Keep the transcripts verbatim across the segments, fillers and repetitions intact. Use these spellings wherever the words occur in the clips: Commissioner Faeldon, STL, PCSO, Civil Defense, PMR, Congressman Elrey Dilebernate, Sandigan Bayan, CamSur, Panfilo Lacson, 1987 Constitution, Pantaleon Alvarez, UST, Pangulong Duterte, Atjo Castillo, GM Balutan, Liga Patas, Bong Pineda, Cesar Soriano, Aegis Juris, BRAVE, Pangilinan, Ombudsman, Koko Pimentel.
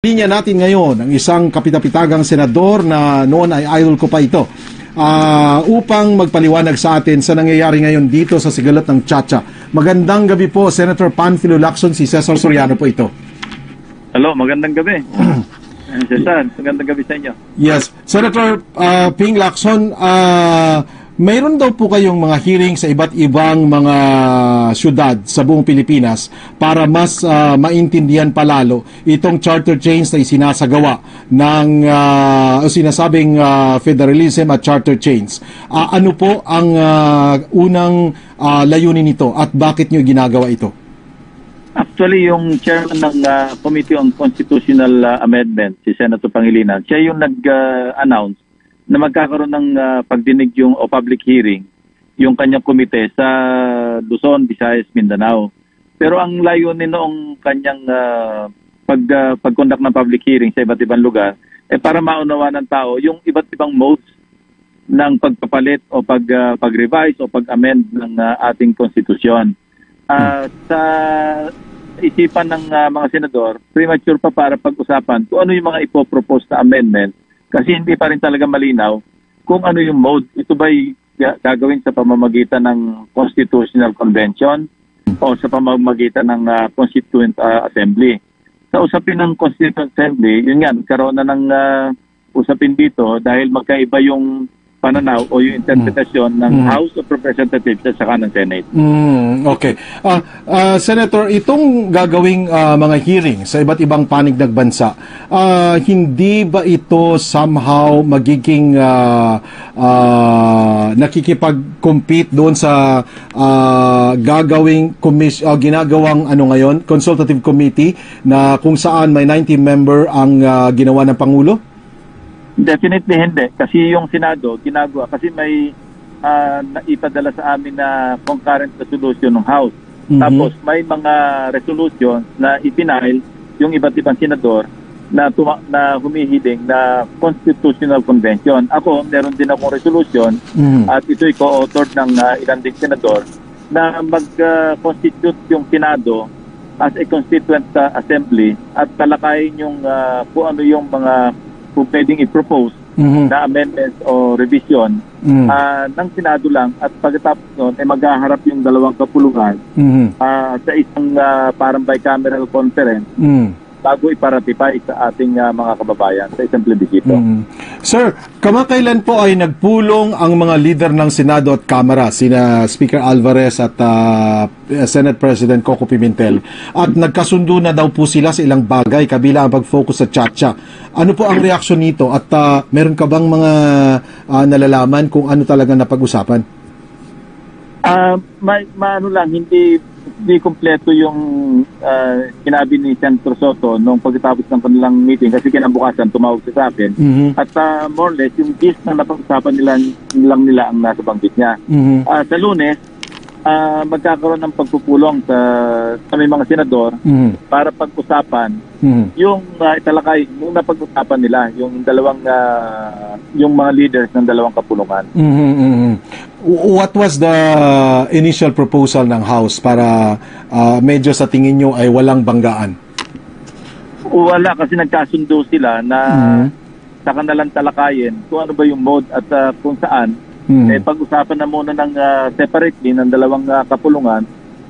Linya natin ngayon ang isang kapitapitagang senador na noon ay idol ko pa ito uh, upang magpaliwanag sa atin sa nangyayari ngayon dito sa Sigalot ng Chacha. Magandang gabi po, Senator Panfilo Lacson, si Cesar Soriano po ito. Hello, magandang gabi. Cesar, magandang gabi sa inyo. Yes, Senator uh, Ping Lacson, uh, mayroon daw po kayong mga hearing sa iba't ibang mga syudad sa buong Pilipinas para mas uh, maintindihan palalo itong charter change na isinasagawa ng uh, sinasabing uh, federalism at charter change. Uh, ano po ang uh, unang uh, layunin nito at bakit nyo ginagawa ito? Actually, yung chairman ng uh, Committee on Constitutional uh, Amendment, si Senator Pangilinan, siya yung nag-announce uh, na magkakaroon ng uh, pagdinig yung o public hearing yung kanyang komite sa Luzon, Visayas, Mindanao. Pero ang layunin noong kanyang uh, pag uh, pag-conduct ng public hearing sa iba't ibang lugar eh para maunawa ng tao yung iba't ibang modes ng pagpapalit o pag uh, pag-revise o pag-amend ng uh, ating konstitusyon. Uh, sa isipan ng uh, mga senador, premature pa para pag-usapan kung ano yung mga ipo-propose na amendment. Kasi hindi pa rin talaga malinaw kung ano yung mode. Ito ba'y gagawin sa pamamagitan ng Constitutional Convention o sa pamamagitan ng uh, Constituent uh, Assembly. Sa usapin ng Constituent Assembly, yun nga, karoon na ng uh, usapin dito dahil magkaiba yung pananaw o yung interpretasyon ng mm. House of Representatives at saka ng Senate. Mm, okay. Uh, uh, Senator, itong gagawing uh, mga hearing sa iba't ibang panig ng bansa, uh, hindi ba ito somehow magiging uh, uh, nakikipag-compete doon sa uh, gagawing uh, ginagawang ano ngayon, consultative committee na kung saan may ninety member ang uh, ginawa ng Pangulo? Definitely hindi. Kasi yung Senado, ginagawa. Kasi may uh, naipadala sa amin na concurrent resolution ng House. Mm-hmm. Tapos may mga resolution na ipinail yung iba't ibang senador na, na humihiling na Constitutional Convention. Ako, meron din akong resolution mm-hmm. at ito'y co-authored ng uh, ilang ding senador na mag-constitute uh, yung Senado as a Constituent uh, Assembly at talakayin yung uh, kung ano yung mga kung pwedeng i-propose mm-hmm. na amendments o revision mm-hmm. uh, ng Senado lang at pagkatapos nun ay eh, maghaharap yung dalawang kapulungan mm-hmm. uh, sa isang uh, parang bicameral conference mm-hmm. bago iparatify sa ating uh, mga kababayan sa isang plebisito. Mm. Sir, kamakailan po ay nagpulong ang mga leader ng Senado at Kamara, sina Speaker Alvarez at uh, Senate President Koko Pimentel, at nagkasundo na daw po sila sa ilang bagay kabilang ang pag-focus sa Chacha. Ano po ang reaksyon nito at uh, meron ka bang mga uh, nalalaman kung ano talaga napag-usapan? Uh, ma maano lang, hindi hindi kumpleto yung uh, sinabi ni Cesar Soriano nung pagkatapos ng kanilang meeting kasi kinabukasan tumawag siya sa akin mm-hmm. at uh, more or less yung gist na napag-usapan nila nilang nila ang nasa banggit niya mm-hmm. uh, sa Lunes uh, magkakaroon ng pagpupulong sa, sa may mga senador mm-hmm. para pag-usapan mm-hmm. yung uh, italakay yung napag-usapan nila yung dalawang uh, yung mga leaders ng dalawang kapulungan. Mm-hmm, mm-hmm. What was the initial proposal ng House para uh, medyo sa tingin nyo ay walang banggaan? Wala kasi nagkasundo sila na mm-hmm. sa kanilang talakayin kung ano ba yung mode at uh, kung saan mm-hmm. eh, pag-usapan na muna ng uh, separately ng dalawang uh, kapulungan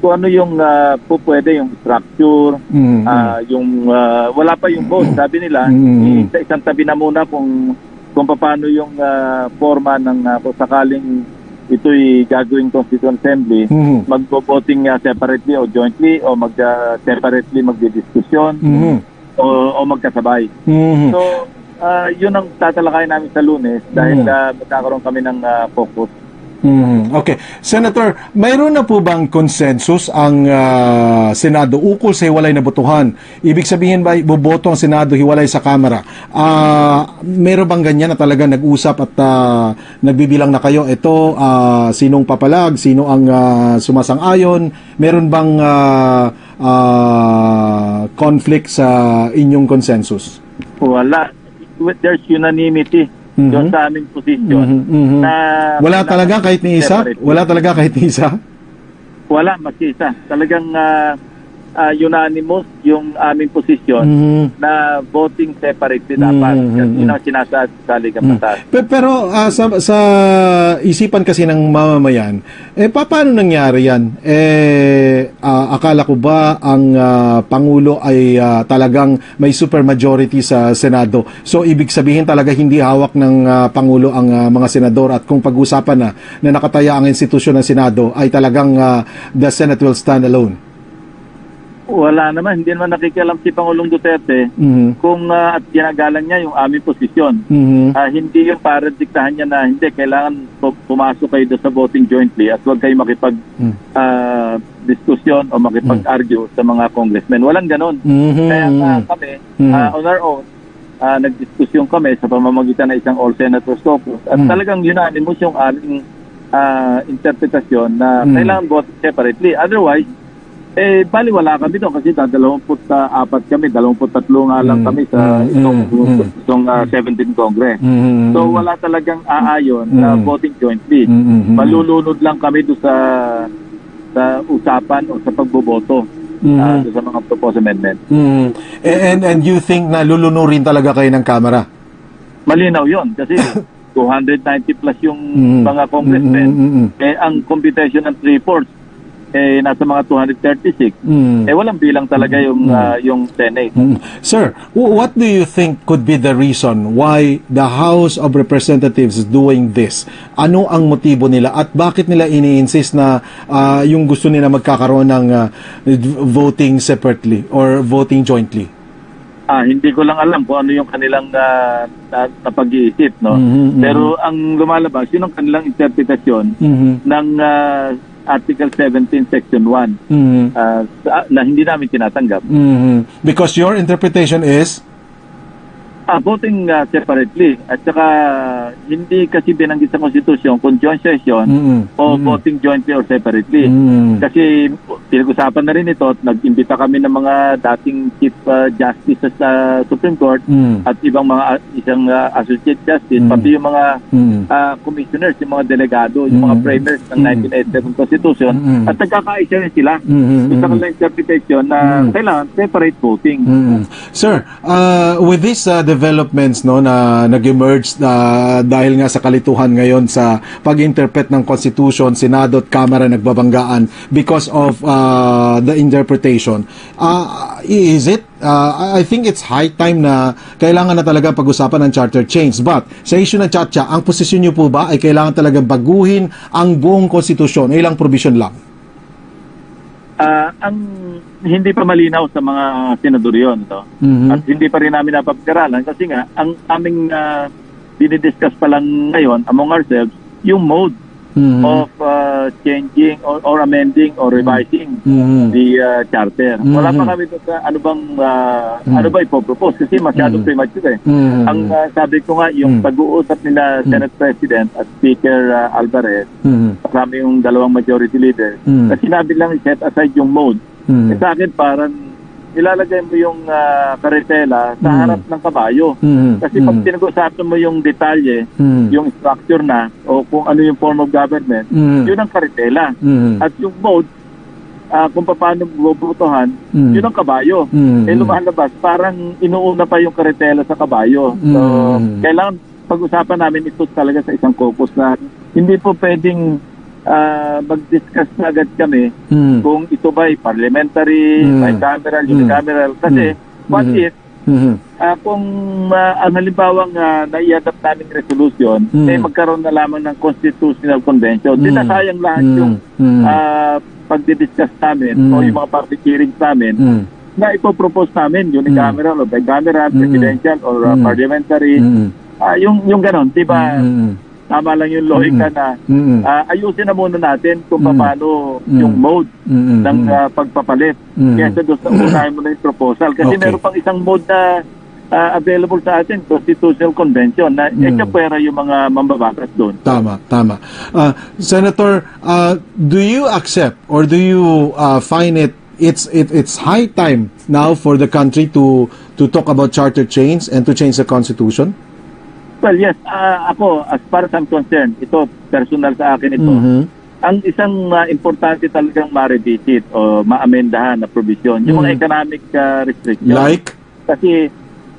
kung ano yung uh, pupwede yung structure mm-hmm. uh, yung uh, wala pa yung mode sabi nila mm-hmm. eh, isang tabi na muna kung, kung paano yung uh, forma ng uh, sakaling ito'y gagawin Constituent Assembly, mm-hmm. magbo-voting uh, separately o jointly o mag-separately uh, magdidiskusyon mm-hmm. o, o magkasabay. Mm-hmm. So, uh, yun ang tatalakayin namin sa Lunes dahil mm-hmm. uh, magkakaroon kami ng uh, focus. Mm-hmm. Okay. Senator, mayroon na po bang consensus ang uh, Senado ukol sa hiwalay na botohan? Ibig sabihin ba, boboto ang Senado hiwalay sa Kamara? Uh, mayroon bang ganyan na talaga nag-usap at uh, nagbibilang na kayo? Ito, uh, sinong papalag? Sino ang uh, sumasang-ayon? Mayroon bang uh, uh, conflict sa inyong consensus? Wala. There's unanimity. Mm-hmm. Doon sa aming posisyon mm-hmm. Mm-hmm. na wala talaga kahit ni isa? Wala talaga kahit ni isa? Wala, mas isa. Talagang uh, uh, unanimous yung aming posisyon mm. na voting separate din dapat. Kasi yun ang sinasaad sa Liga Patas. Mm. Pero uh, sa, sa isipan kasi ng mamamayan, eh paano nangyari yan? Eh uh, akala ko ba ang uh, Pangulo ay uh, talagang may super majority sa Senado? So ibig sabihin talaga hindi hawak ng uh, Pangulo ang uh, mga senador, at kung pag-usapan na na nakataya ang institusyon ng Senado ay talagang uh, the Senate will stand alone. Wala naman, hindi naman nakikialam si Pangulong Duterte mm-hmm. kung uh, at ginagalang niya yung aming posisyon. Mm-hmm. Uh, hindi yung parang diktahan niya na hindi, kailangan pumasok kayo doon sa voting jointly at huwag kayo makipag-diskusyon mm-hmm. uh, o makipag-argue mm-hmm. sa mga congressmen. Walang ganun. Mm-hmm. Kaya uh, kami, mm-hmm. uh, on our own, uh, nagdiskusyon kami sa pamamagitan ng isang all-senators caucus. At mm-hmm. talagang unanimous yung aming uh, interpretasyon na mm-hmm. kailangan vote separately. Otherwise, eh, bali wala kami doon kasi dalawampu't apat kami, dalawampu't tatlo nga lang kami sa itong, mm, itong uh, seventeenth Congress. Mm, so wala talagang aayon mm, na voting jointly. Mm, malulunod lang kami doon sa, sa usapan o sa pagboboto mm, uh, doon sa mga proposed amendment. Mm, and, and you think na lulunurin talaga kayo ng Kamara? Malinaw yon kasi two hundred ninety plus yung mm, mga congressmen. Mm, mm, mm, eh, ang computation ng three-fourths eh nasa mga two hundred thirty-six. Mm. Eh walang bilang talaga yung mm. uh, yung Senate. Mm. Sir, what do you think could be the reason why the House of Representatives is doing this? Ano ang motibo nila at bakit nila ini-insist na uh, yung gusto nila magkakaroon ng uh, voting separately or voting jointly? Ah, hindi ko lang alam kung ano yung kanilang uh, napag-iisip, no. Mm-hmm, pero mm-hmm. ang lumalabas, yun ang kanilang interpretasyon mm-hmm. ng uh, Article seventeen, Section one mm-hmm. uh, na hindi namin tinatanggap. Mm-hmm. Because your interpretation is? Uh, voting uh, separately. At saka hindi kasi binanggit sa Constitution kung joint session mm-hmm. o mm-hmm. voting jointly or separately. Mm-hmm. Kasi pinag-usapan na rin ito at nag-imbita kami ng mga dating Chief uh, Justice sa uh, Supreme Court mm-hmm. at ibang mga uh, isang uh, Associate Justice, mm-hmm. pati yung mga mm-hmm. uh, commissioners, yung mga delegado, yung mm-hmm. mga framers ng nineteen eighty-seven Constitution mm-hmm. at nagkakaisa rin sila. Mm-hmm. Gusto ko lang interpretation na mm-hmm. kailangan separate voting. Mm-hmm. Sir, uh, with these uh, developments no na nag-emerge uh, dahil nga sa kalituhan ngayon sa pag-interpret ng Constitution, Senado at Kamara nagbabanggaan because of uh, Uh, the interpretation. Uh, is it? Uh, I think it's high time na kailangan na talaga pag-usapan ng charter change. But sa issue ng CHATCHA, ang posisyon niyo po ba ay kailangan talaga baguhin ang buong konstitusyon? Ilang provision lang? Uh, ang hindi pa malinaw sa mga senador yun. No? Mm-hmm. At hindi pa rin namin napapag-aralan kasi nga, ang aming uh, dinidiscuss pa lang ngayon among ourselves, yung mode Mm-hmm. of uh, changing or, or amending or revising mm-hmm. the uh, charter. Mm-hmm. Wala pa kami doon sa ano bang uh, mm-hmm. ano ba ipopropose kasi masyadong mm-hmm. premature eh. Mm-hmm. Ang uh, sabi ko nga yung mm-hmm. pag-uusap nila mm-hmm. Senate President at Speaker uh, Alvarez mm-hmm. marami yung dalawang majority leader mm-hmm. kasi sinabi lang set aside yung mode. Mm-hmm. Eh, sa akin parang ilalagay mo yung uh, karetela sa harap mm. ng kabayo. Mm. Kasi pag mm. pinag-usapan mo yung detalye, mm. yung structure na, o kung ano yung form of government, mm. yun ang karetela. Mm. At yung mode, uh, kung paano bubutuhan, mm. yun ang kabayo. Mm. Eh lumalabas, parang inuuna pa yung karetela sa kabayo. So, mm. kailangan pag-usapan namin ito talaga sa isang caucus na hindi po pwedeng Uh, mag-discuss na agad kami mm. kung ito ba'y parliamentary, mm. bicameral, unicameral. Mm. Kasi, mm. what if, mm. uh, kung uh, ang halimbawang uh, nai-adapt naming resolution, mm. eh magkaroon na lamang ng constitutional convention. Mm. Dinasayang lahat mm. yung uh, pag-discuss namin mm. o yung mga public hearings namin mm. na ipopropose namin, unicameral mm. o bicameral, mm. presidential or uh, mm. parliamentary. Mm. Uh, yung, yung ganon, di ba? Mm. Tama lang yung logika mm-hmm. na uh, ayusin na muna natin kung paano mm-hmm. yung mode mm-hmm. ng uh, pagpapalit. Mm-hmm. Kesa doon sa unahin mo na yung proposal. Kasi okay. meron pang isang mode na uh, available sa atin, Constitutional Convention, na mm-hmm. eka pwera yung mga mambabakas doon. Tama, tama. Uh, Senator, uh, do you accept or do you uh, find it It's it, it's high time now for the country to to talk about charter change and to change the Constitution? Well, yes, uh, ako, as far as I'm concerned, ito, personal sa akin ito, mm-hmm. ang isang uh, importante talagang ma-revisit o maamendahan na provision, yung mga mm. economic uh, restrictions. Like? Kasi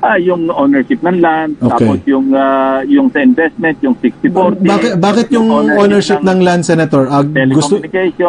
ah, yung ownership ng land, okay. tapos yung, uh, yung sa investment, yung sixty forty. Bakit, bakit yung ownership, ownership ng, ng land, Senator? Ah, gusto,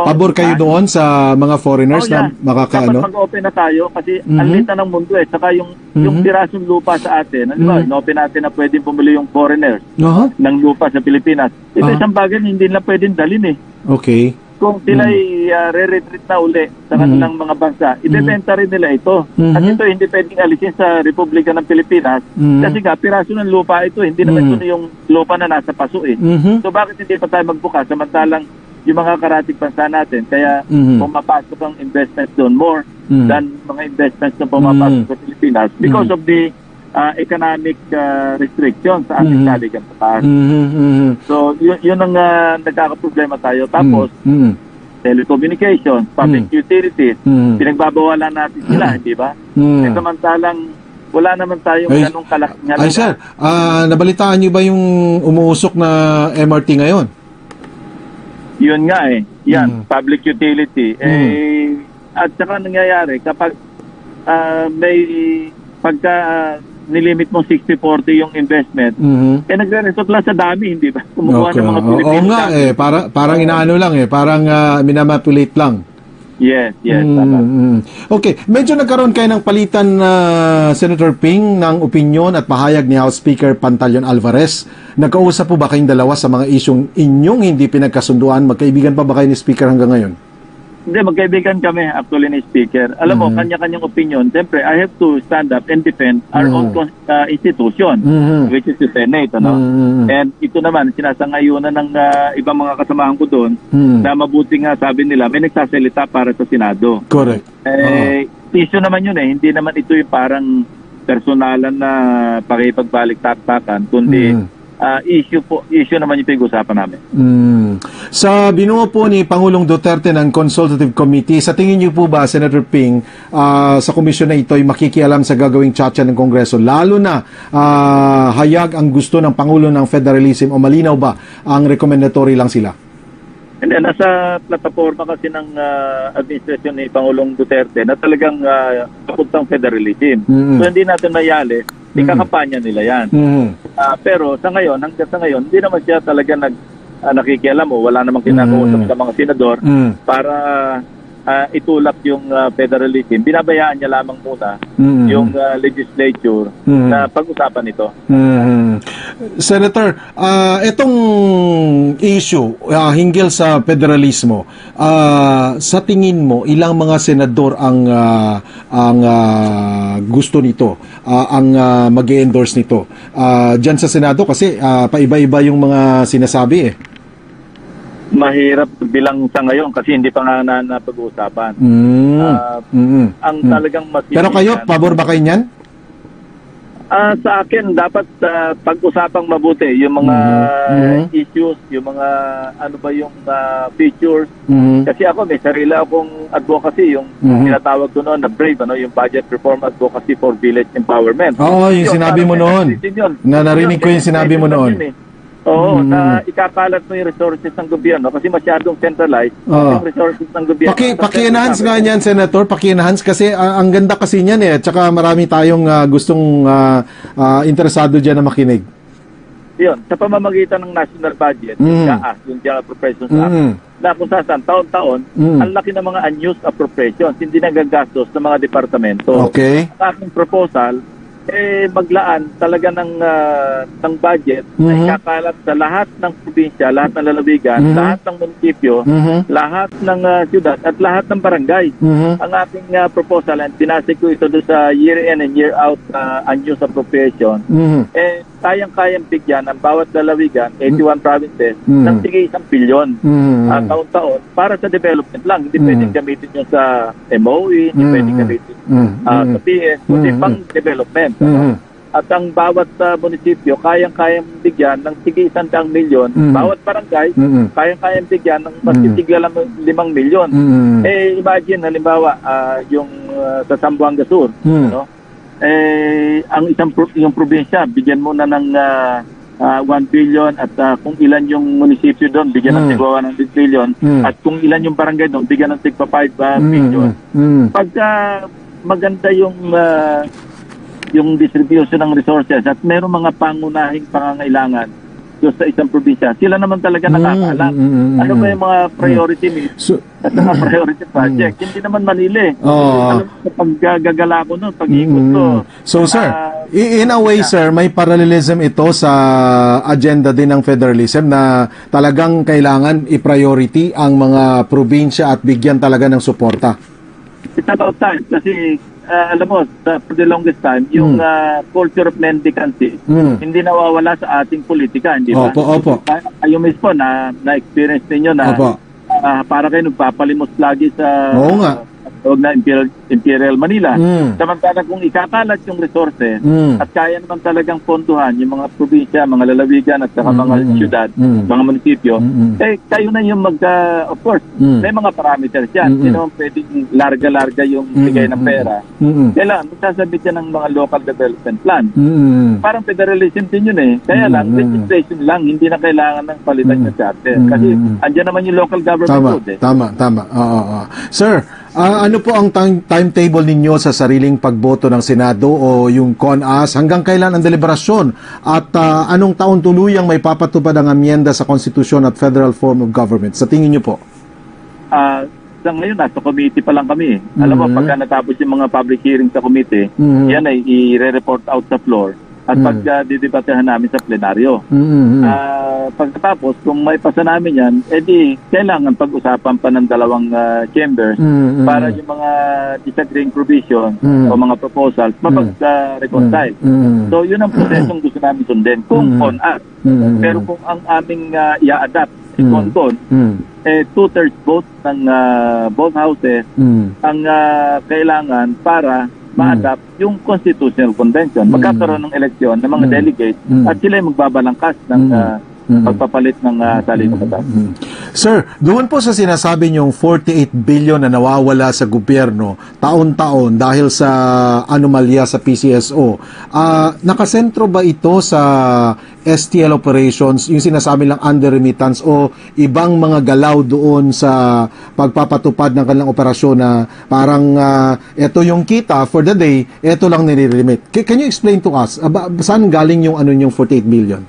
pabor kayo doon sa mga foreigners oh, yeah. na makakaano? Dapat mag-open na tayo kasi mm-hmm. ang lita ng mundo eh. Saka yung, mm-hmm. yung pirasong lupa sa atin, mm-hmm. in-open natin na pwedeng bumili yung foreigners uh-huh. ng lupa sa Pilipinas. Ito uh-huh. isang bagay hindi na pwedeng dalhin eh. Okay. Kung sila ay mm. uh, re-retreat na uli sa kanilang mm. mga bansa, idebenta mm. rin nila ito. Mm-hmm. At ito hindi pwedeng alisin sa Republika ng Pilipinas mm-hmm. kasi nga, piraso ng lupa ito. Hindi naman mm-hmm. ito yung lupa na nasa paso eh. Mm-hmm. So bakit hindi pa tayo magbukas samantalang yung mga karatig bansa natin? Kaya mm-hmm. pumapasok ang investment doon more mm-hmm. than mga investments na pumapasok mm-hmm. sa Pilipinas because mm-hmm. of the Uh, economic uh, restrictions sa ating saligang mm-hmm. patas. Mm-hmm. So, yun, yun ang uh, nagkakaproblema tayo. Tapos, mm-hmm. telecommunications, public mm-hmm. utilities, mm-hmm. pinagbabawalan natin sila, mm-hmm. di ba? Mm-hmm. E samantalang, wala naman tayong ay, ganong kalakingan. Ay, sir, uh, nabalitaan nyo ba yung umuusok na M R T ngayon? Yun nga eh. Yan, mm-hmm. public utility. Mm-hmm. Eh, at saka nangyayari, kapag uh, may pagka... Uh, nilimit mo sixty forty yung investment, mm-hmm. eh nagre-resort lang sa dami, hindi ba? Kumukuha okay. ng mga Pilipino. Oo nga eh, para, parang inaano lang eh, parang uh, minamapulate lang. Yes, yes. Mm-hmm. Okay, medyo nagkaroon kayo ng palitan na uh, Senator Ping ng opinyon at pahayag ni House Speaker Pantaleon Alvarez. Nagkausap po ba kayong dalawa sa mga isyong inyong hindi pinagkasunduan? Magkaibigan pa ba kayo ni Speaker hanggang ngayon? Hindi, magkaibigan kami actually ni Speaker. Alam mm-hmm. mo, kanya-kanyang opinion. Siyempre, I have to stand up and defend our mm-hmm. own uh, institution, mm-hmm. which is the Senate. Ano? Mm-hmm. And ito naman, sinasangayunan ng uh, ibang mga kasamahan ko doon mm-hmm. na mabuti nga sabi nila, may nagsasalita para sa Senado. Correct. Eh, uh-huh. issue naman yun eh. Hindi naman ito yung parang personalan na pakipagbalik-taktakan, kundi mm-hmm. Uh, issue po, issue naman yung pinag-usapan namin. Mm. Sa binuo po ni Pangulong Duterte ng Consultative Committee, sa tingin niyo po ba, Senator Ping, uh, sa komisyon na ito ay makikialam sa gagawing tsatsa ng Kongreso, lalo na uh, hayag ang gusto ng Pangulo ng Federalism o malinaw ba ang recommendatory lang sila? And then, nasa plataforma kasi ng uh, administrasyon ni Pangulong Duterte na talagang uh, kapuntang federalism. Mm. So, hindi natin mayali. Mm. Ikakampanya nila yan. Mm. Uh, pero sa ngayon, hanggang sa ngayon, hindi naman siya talaga nag, uh, nakikialam o wala namang kinakausap mm. sa mga senador mm. para uh, itulak yung uh, federalism. Binabayaan niya lamang muna mm. yung uh, legislature mm. na pag-usapan ito. Mm. Senator, uh, itong issue uh, hinggil sa federalismo, uh, sa tingin mo, ilang mga senador ang uh, ang uh, gusto nito, uh, ang uh, mag-endorse nito? Uh, Diyan sa Senado kasi uh, paiba-iba yung mga sinasabi eh. Mahirap bilang sa ngayon kasi hindi pa nga na napag-uusapan. Mm. Uh, mm. Ang mm. talagang masisisihan. Pero kayo, pabor ba kayo niyan? Uh, sa akin, dapat uh, pag-usapang mabuti yung mga mm. issues, yung mga ano ba yung uh, features. Mm. Kasi ako may sarili akong advocacy, yung mm. tinatawag ko noon na BRAVE, ano, yung Budget Reform Advocacy for Village Empowerment. Oo, oh, yung so, sinabi mo noon. Na narinig ko yung sinabi mo noon. Oo, mm. na ikakalat mo yung resources ng gobyerno kasi masyadong centralized oh. yung resources ng gobyerno. Paki, paki-enhance nga niyan, Senator. Paki-enhance kasi uh, ang ganda kasi niyan eh. Tsaka marami tayong uh, gustong uh, uh, interesado dyan na makinig. Yun, sa pamamagitan ng national budget, mm. yung G A A S, yung General Appropriations mm. Act, na kung saan, taon-taon, mm. ang laki ng mga unused appropriations, hindi nagagastos ng mga departamento. Okay. Ang aking proposal, eh maglaan talaga ng uh, ng budget mm-hmm. na ikakalat sa lahat ng probinsya, lahat ng lalawigan, mm-hmm. lahat ng munisipyo, mm-hmm. lahat ng uh, siyudad at lahat ng barangay. Mm-hmm. Ang ating uh, proposal, and pinasig ko ito doon sa year in and year out uh, unused appropriation, mm-hmm. eh kayang-kayang bigyan ang bawat lalawigan, eighty-one provinces, mm-hmm. ng tigay isang bilyon mm-hmm. uh, taon-taon para sa development lang. Hindi mm-hmm. pwedeng gamitin nyo sa M O E, hindi mm-hmm. pwedeng gamitin mm-hmm. uh, sa P S, kundi mm-hmm. pang development. Mm-hmm. At ang bawat uh, munisipyo, kayang-kayang bigyan ng tigay isang milyon. Mm-hmm. Bawat barangay, mm-hmm. kayang-kayang bigyan ng masitigla mm-hmm. limang milyon. Mm-hmm. Eh, imagine, halimbawa, uh, yung uh, sa Zamboanga Sur, mm-hmm. ano? Eh, ang isang pro- yung probinsya, bigyan mo na ng uh, uh, one billion, at uh, kung ilan yung munisipyo doon, bigyan ng mm. tigwa one billion, mm. at kung ilan yung barangay doon, bigyan ng tigwa five billion. Mm. Pagka maganda yung uh, yung distribution ng resources at mayroong mga pangunahing pangangailangan doon sa isang probinsya, sila naman talaga nakakaalam. Mm, mm, mm, ano ba yung mga priority mm. needs so, at mga priority project? Mm. Hindi naman malili. Oh. So, paggagala ko nun, pag-iikot ko. Mm. So, uh, sir, in a way, yeah. sir, may parallelism ito sa agenda din ng federalism na talagang kailangan i-priority ang mga probinsya at bigyan talaga ng suporta. It's about time kasi Uh, alam mo, uh, for the longest time, yung mm. uh, culture of mendicancy, mm. hindi nawawala sa ating politika, hindi ba? Opo, opo. Kayo mismo, na, na-experience ninyo na uh, para kayo nagpapalimos lagi sa Oo nga. Uh, na Imperial, Imperial Manila. Mm. Samantala kung ikakalat yung resource, mm. at kaya naman talagang ponduhan yung mga probinsya, mga lalawigan, at saka mm. mga syudad, mm. mga munisipyo, mm. eh, kayo na yung mag, uh, of course, mm. may mga parameters yan. Hindi mm. naman pwedeng larga-larga yung bigay ng pera. Mm-mm. Kailangan, magsasabit yan ng mga local development plan. Mm-mm. Parang federalism din yun eh. Kaya lang, mm-mm. legislation lang, hindi na kailangan ng palitan mm-mm. ng charter. Kasi andyan naman yung local government tama, code eh. Tama, tama. Oo, oo. Sir, uh, ano po ang timetable ninyo sa sariling pagboto ng Senado o yung CONAS? Hanggang kailan ang deliberasyon? At uh, anong taon tuluyang may papatupad ang amyenda sa konstitusyon at federal form of government? Sa tingin nyo po? Ah... Uh, Hanggang ngayon, nasa committee pa lang kami. Alam mo, mm-hmm. pagka natapos yung mga public hearing sa committee, mm-hmm. yan ay i-re-report out sa floor at mm-hmm. pagka didebatehan namin sa plenaryo. Mm-hmm. Uh, pagkatapos, kung may pasa namin yan, edi kailangan pag-usapan pa ng dalawang uh, chambers mm-hmm. para yung mga disagreeing provision mm-hmm. o mga proposals mapag-reconcile. Mm-hmm. So, yun ang prosesong gusto namin sundin kung mm-hmm. on us. Mm-hmm. Pero kung ang aming uh, i-adapt Konton, mm. eh, two-thirds vote ng uh, both houses mm. ang uh, kailangan para mm. ma-adapt yung Constitutional Convention. Magkakaroon ng eleksyon ng mga mm. delegates mm. at sila ay magbabalangkas ng uh, mm. pagpapalit ng uh, saligang batas. Mm. Sir, doon po sa sinasabi niyong forty-eight billion na nawawala sa gobyerno taon-taon dahil sa anomalya sa P C S O, uh, nakasentro ba ito sa S T L operations, yung sinasabi lang under remittance o ibang mga galaw doon sa pagpapatupad ng kanilang operasyon na parang uh, ito yung kita for the day, ito lang nililimit? Can you explain to us, aba, saan galing yung ano yung forty-eight billion?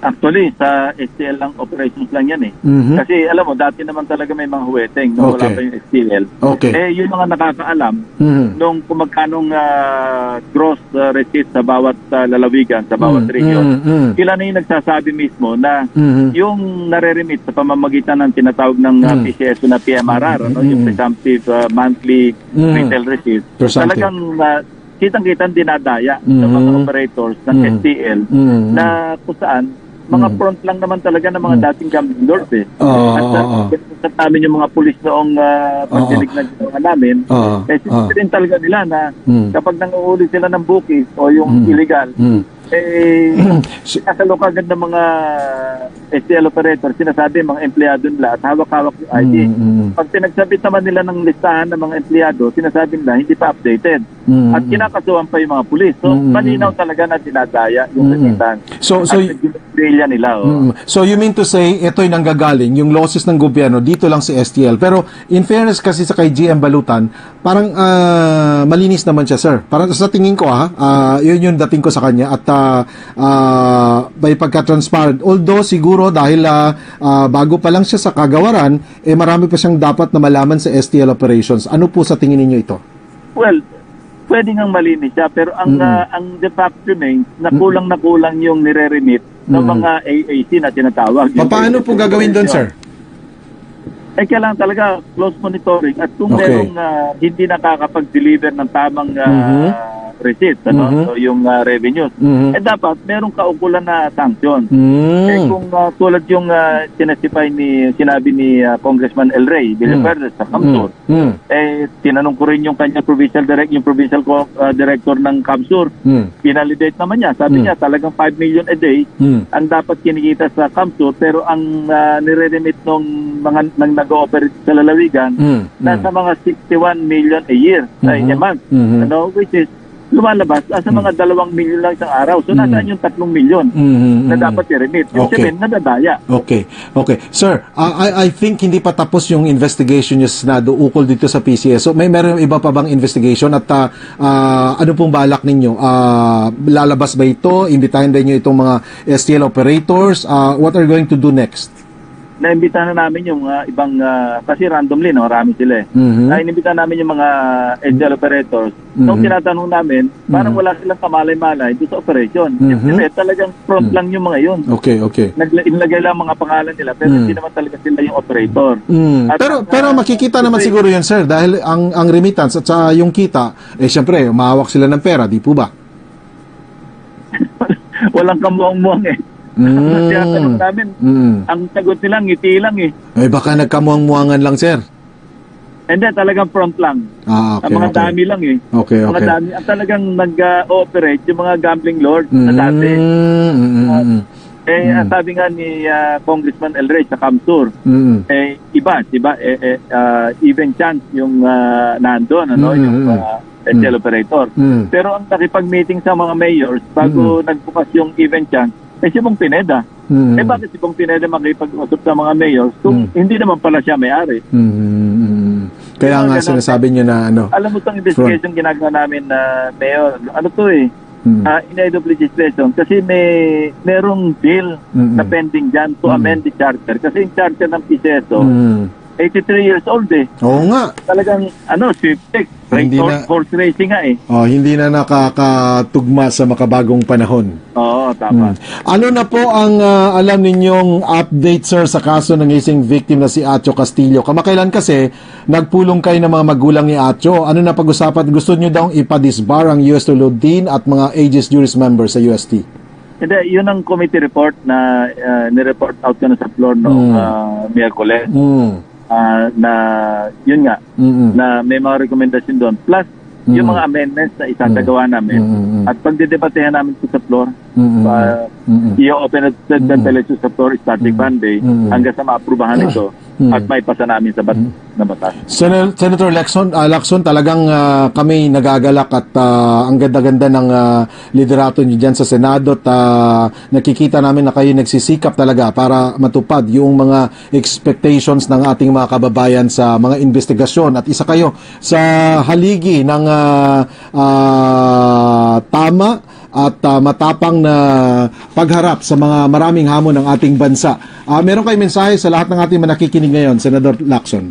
Actually, sa S T L lang, operations lang yan eh. Mm-hmm. Kasi alam mo, dati naman talaga may mga huweteng nung no? okay. wala pa yung S T L. Okay. Eh, yun mga nakakaalam mm-hmm. nung kumagkanong uh, gross uh, receipts sa bawat uh, lalawigan, sa bawat mm-hmm. region. Mm-hmm. Sila na yung nagsasabi mismo na mm-hmm. yung nare-remit sa pamamagitan ng tinatawag ng uh, P C S O na P M R, mm-hmm. no? yung presumptive uh, monthly mm-hmm. retail receipts. Talagang uh, kitang-kitang dinadaya mm-hmm. sa mga operators ng mm-hmm. S T L mm-hmm. na kung saan mga mm. front lang naman talaga ng mga mm. dating gambling lords eh. Oh, at sa oh, oh. namin yung mga pulis noong uh, pagdinig na ginawa namin, oh, eh sinirin oh. talaga nila na mm. kapag nanguhuli sila ng bukis o yung mm. illegal, mm. eh kasalo kagad ng mga S T L operators, sinasabi mga empleyado nila at hawak-hawak yung I D. Mm. Pag pinagsabit naman nila ng listahan ng mga empleyado, sinasabi nila hindi pa updated. Mm. At kinakasuhan pa yung mga pulis. So, mm. malinaw talaga na dinadaya yung remittance. Mm. So, so, nila, oh. mm. so you mean to say, ito'y nanggagaling, yung losses ng gobyerno, dito lang si S T L. Pero, in fairness kasi sa kay G M Balutan, parang uh, malinis naman siya, sir. Parang sa tingin ko, ha, uh, yun yung dating ko sa kanya. At, uh, uh, may pagka-transparent. Although, siguro, dahil uh, uh, bago pa lang siya sa kagawaran, eh, marami pa siyang dapat na malaman sa S T L operations. Ano po sa tingin ninyo ito? Well, pwede ngang malinis siya, pero ang mm. uh, ang de facto remains na kulang na kulang yung nire-remit mm. ng mga A A C na tinatawag. Pa, paano po gagawin doon, sir? Eh, kailangan talaga close monitoring at kung okay. merong uh, hindi nakakapag-deliver ng tamang uh, mm-hmm. receipt, ano? Mm-hmm. So, yung uh, revenues, mm-hmm. eh dapat merong kaukulan na sanction. Mm-hmm. Eh kung uh, tulad yung uh, tinasipay ni, sinabi ni uh, Congressman Elrey Dilebernate mm-hmm. sa CamSur, mm-hmm. eh tinanong ko rin yung kanya provincial direct, yung provincial uh, director ng CamSur, mm-hmm. pinalidate naman niya. Sabi mm-hmm. niya, talagang five million a day mm-hmm. ang dapat kinikita sa CamSur, pero ang uh, nire-remit ng mga nang nag-ooperate sa lalawigan, mm-hmm. nasa mga sixty-one million a year, mm-hmm. a month, mm-hmm. ano, which is lumalabas ah, sa mga dalawang milyon lang isang araw. So, nasaan mm. yung tatlong milyon mm-hmm. na dapat i-remit? Yung okay. cement, nadadaya. Okay. Okay. Sir, I, I think hindi pa tapos yung investigation nyo na ukol dito sa P C S O. May meron iba pa bang investigation? At uh, uh, ano pong balak ninyo? Uh, lalabas ba ito? Imbitahin ba nyo itong mga S T L operators? Uh, what are you going to do next? Naimbitahan na namin yung uh, ibang, uh, kasi randomly, no? Marami sila eh. Mm-hmm. Naimbitahan namin yung mga S T L operators. Mm-hmm. Nung tinatanong namin, parang mm-hmm. wala silang kamalay-malay doon sa operation. Mm-hmm. Kasi talagang front mm-hmm. lang yung mga yun. Okay, okay. Inilagay lang mga pangalan nila, pero mm-hmm. hindi naman talaga sila yung operator. Mm-hmm. At, pero pero uh, makikita uh, naman siguro yan, sir, dahil ang, ang remittance at sa yung kita, eh syempre, umahawak sila ng pera, di po ba? Walang kamuang-muang eh. Mm. Namin, mm. ang sagot nila ngiti lang eh. Ay baka nagkamuang-muangan lang, sir. Hindi, talagang prompt lang. Ah, okay, ang mga okay. dami lang eh. Okay, okay. Mga dami, ang talagang nag-ooperate yung mga gambling lord mm. na dati. Mm. Uh, eh, mm. sabi nga ni uh, Congressman Elrey sa CamSur, mm. eh, iba, iba, eh, eh, uh, even chance yung uh, nandun, ano, mm. yung uh, S T L mm. operator. Mm. Pero ang nakipag-meeting sa mga mayors, bago mm. nagbukas yung even chance, eh, si Bong Pineda. Mm-hmm. Eh, bakit si Bong Pineda makipag-usap sa mga mayors kung mm-hmm. hindi naman pala siya may-ari? Mm-hmm. Kaya so, nga ganun, sinasabi nyo na ano. Alam mo itong investigation ginagawa namin na uh, mayor. Ano to eh? Mm-hmm. Uh, in-aid of legislation. Kasi may merong bill mm-hmm. na pending dyan to mm-hmm. amend the charter. Kasi yung charter ng P C S O, mm-hmm. eighty-three years old eh. Oo nga. Talagang ano, swift text. Hindi na, horse racing nga eh. Oh, hindi na nakakatugma sa makabagong panahon. Oo, tama. Hmm. Ano na po ang uh, alam ninyong update, sir, sa kaso ng isang victim na si Atjo Castillo? Kamakailan kasi, nagpulong kayo ng mga magulang ni Atjo. Ano na pag-usapan? Gusto nyo daw ipadisbar ang U S T Lodin at mga aegis juris members sa U S T? Hindi, yun ang committee report na uh, nireport out ko na sa floor noong hmm. uh, Miyerkules. Hmm. Uh, na yun nga mm-hmm. na may mga recommendation doon plus mm-hmm. yung mga amendments na isasagawa mm-hmm. namin mm-hmm. at pagdedebatehan namin ito sa floor mm-hmm. uh, mm-hmm. i-open at mm-hmm. sa floor starting mm-hmm. Monday mm-hmm. hanggang sa maaprubahan ito mm-hmm. at may pasa namin sa bat- mm-hmm. na batas. Sen- Senator Lacson, uh, Lacson talagang uh, kami nagagalak at uh, ang ganda-ganda ng uh, liderato niyo dyan sa Senado at uh, nakikita namin na kayo nagsisikap talaga para matupad yung mga expectations ng ating mga kababayan sa mga investigasyon at isa kayo sa haligi ng uh, uh, tama at uh, matapang na pagharap sa mga maraming hamon ng ating bansa. Uh, meron kayong mensahe sa lahat ng ating manakikinig ngayon, Senator Lacson?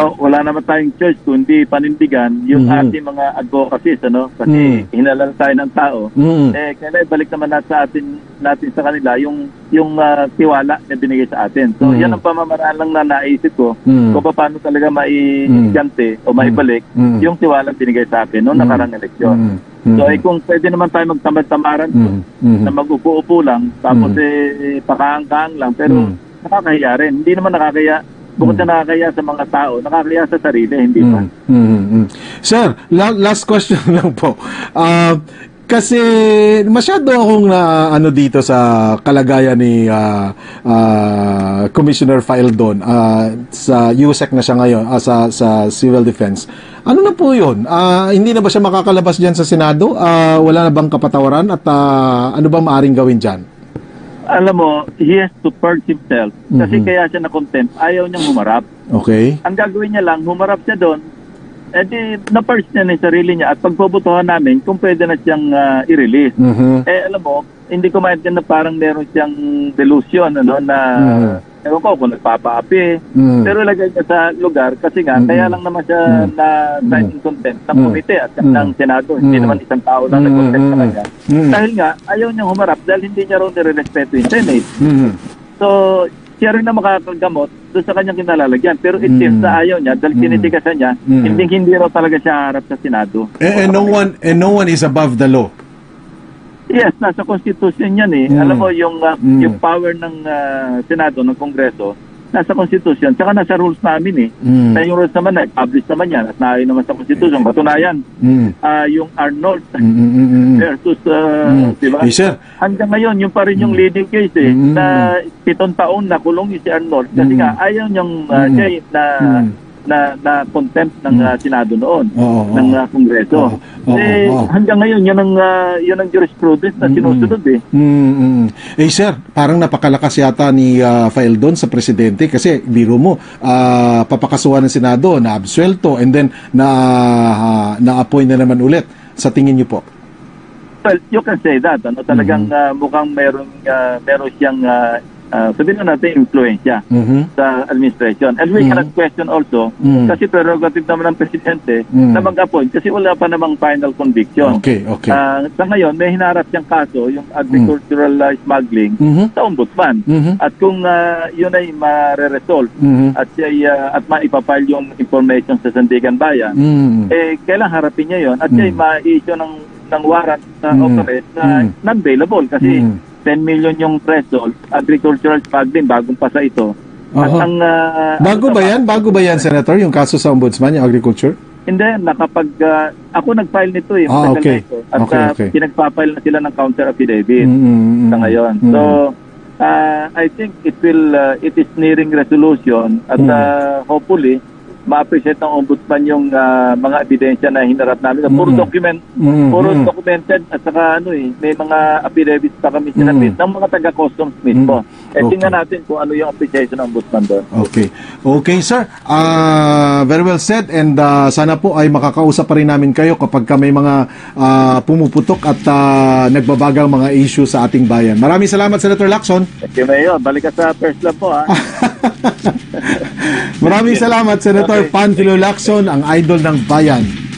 Oh, wala naman tayong choice kundi panindigan yung mm-hmm. ating mga advocacies, ano? Kasi mm-hmm. hinalal tayo ng tao. Mm-hmm. Eh, kaya ibalik naman natin sa, atin, natin sa kanila yung, yung uh, tiwala na binigay sa atin. So, mm-hmm. yan ang pamamaraan lang na naisip ko mm-hmm. kung paano talaga maisyante mm-hmm. o maibalik mm-hmm. yung tiwala binigay sa atin noong nakarang eleksyon. Mm-hmm. Mm-hmm. So, eh, kung pwede naman tayo magtamad-tamaran mm-hmm. na mag-upo-upo lang, tapos mm-hmm. eh, pakaang-kaang lang, pero mm-hmm. nakakaya rin. Hindi naman nakakaya, bukod mm-hmm. na nakakaya sa mga tao, nakakaya sa sarili, hindi pa. Mm-hmm. Sir, la- last question lang po. Uh, kasi masyado akong na ano dito sa kalagayan ni uh, uh, Commissioner Faeldon uh, sa U S E C na siya ngayon uh, sa, sa Civil Defense. Ano na po yun? Uh, hindi na ba siya makakalabas dyan sa Senado? Uh, wala na bang kapatawaran? At uh, ano ba maaring gawin dyan? Alam mo, he has to purge himself. Kasi mm-hmm. kaya siya na-contempt. Ayaw niyang humarap. Okay. Ang gagawin niya lang, humarap siya doon. Eh di, na-purge niya na yung sarili niya at pagpuputuhan namin kung pwede na siyang uh, i-release. Uh-huh. Eh, alam mo, hindi ko maintindihan na parang meron siyang delusion, ano, na, uh-huh. ewan ko kung nagpapaapi. Uh-huh. Pero lagay niya sa lugar kasi nga, uh-huh. kaya lang naman siya uh-huh. na-sign in contempt ng komite at uh-huh. ng Senado. Hindi uh-huh. naman isang tao lang nag-contempt uh-huh. talaga. Uh-huh. Dahil nga, ayaw niyang humarap dahil hindi niya raw nire-respeto yung Senate. Uh-huh. So, siya rin na makakagamot doon sa kanyang kinalalagyan. Pero it seems mm. na ayaw niya dahil tinitikasan niya, mm. hindi hindi raw talaga siya harap sa Senado. And, and, no one, and no one is above the law. Yes, nasa Constitution yan eh. Mm. Alam mo, yung, uh, mm. yung power ng uh, Senado, ng Kongreso, nasa Constitution, tsaka nasa rules namin eh. Mm. Na yung rules naman, na-publish naman yan at naayon naman sa Constitution. Patunayan, mm. uh, yung Arnold mm. versus, uh, mm. diba? Hey, sir. Hanggang ngayon, yung pa rin yung mm. leading case eh, mm. na pitong taon na kulong si Arnold kasi mm. nga ayaw niyang uh, mm. siya na mm. na, na contempt ng uh, Senado noon, oh, ng uh, Kongreso. Oh, oh, eh, oh, oh. Hanggang ngayon, yan ang, uh, yan ang jurisprudence na mm-hmm. sinusunod eh. Mm-hmm. Eh sir, parang napakalakas yata ni uh, Faeldon sa Presidente kasi biro mo, uh, papakasuhan ng Senado, na-absuelto, and then na, uh, na-appoint na naman ulit. Sa tingin niyo po? Well, you can say that. Ano, talagang mm-hmm. uh, mukhang meron, uh, meron siyang uh, Uh, sabihin na natin, influensya mm-hmm. sa administration. And we mm-hmm. cannot question also, mm-hmm. kasi prerogative naman ng Presidente mm-hmm. na mag-appoint kasi wala pa namang final conviction. Okay, okay. Uh, sa ngayon, may hinarap siyang kaso, yung agricultural mm-hmm. uh, smuggling mm-hmm. sa Ombudsman. Mm-hmm. At kung uh, yun ay ma-resolve mm-hmm. at, uh, at maipapile yung information sa Sandigan Bayan, mm-hmm. eh, kailang harapin niya yun at mm-hmm. siya ma-issue ng, ng warrant na mm-hmm. operate na mm-hmm. non-bailable kasi mm-hmm. ten million yung threshold, agricultural smuggling, bagong pasa ito. Uh-huh. At ang, uh, bago ba yan? Bago ba yan, Senator, yung kaso sa Ombudsman, yung agriculture? Hindi, nakapag, uh, ako nag-file nito eh. Ah, okay. Nito, at okay, okay. Uh, pinagpapile na sila ng counter affidavit mm-hmm. sa ngayon. Mm-hmm. So, uh, I think it will, uh, it is nearing resolution at mm-hmm. uh, hopefully, ma-appreciate ng Ombudsman yung uh, mga ebidensya na hinarap namin. So, puro, mm-hmm. document, mm-hmm. puro documented at saka ano eh, may mga affidavits pa kami sinabit mm-hmm. ng mga taga-customs mismo. Mm-hmm. Eh, okay. Tingnan natin kung ano yung appreciation ng Ombudsman doon. Okay. Okay, sir. Uh, very well said and uh, sana po ay makakausap pa rin namin kayo kapag ka may mga uh, pumuputok at uh, nagbabagang mga issue sa ating bayan. Maraming salamat, Senator Lacson. Thank you, Mayor. Balik ka sa first love po, ha? Maraming salamat, Senator Panfilo Lacson, ang idol ng bayan.